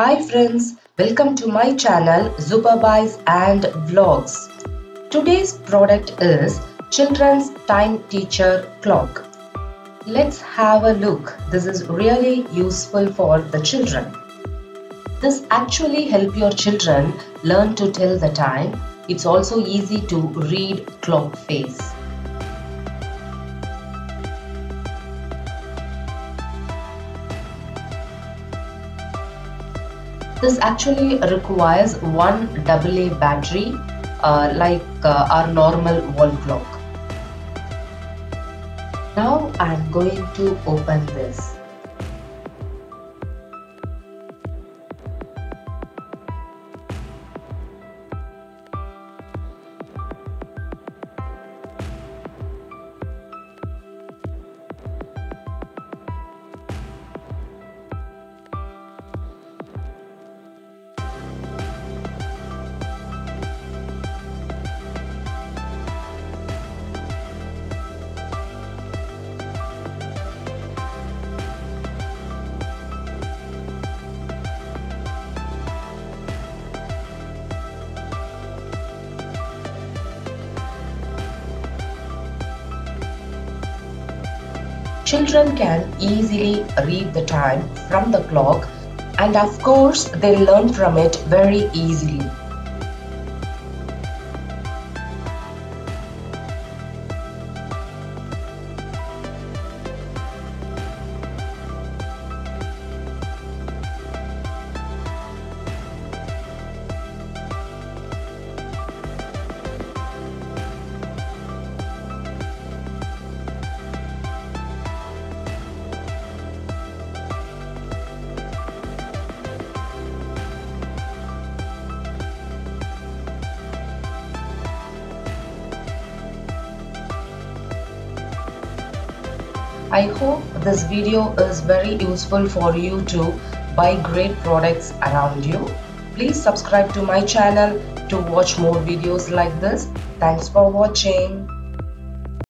Hi friends, welcome to my channel Zuperbuys and Vlogs. Today's product is children's time teacher clock. Let's have a look. This is really useful for the children. This actually helps your children learn to tell the time. It's also easy to read clock face. This actually requires one AA battery like our normal wall clock. Now I'm going to open this. Children can easily read the time from the clock, and of course they learn from it very easily. I hope this video is very useful for you to buy great products around you. Please subscribe to my channel to watch more videos like this. Thanks for watching.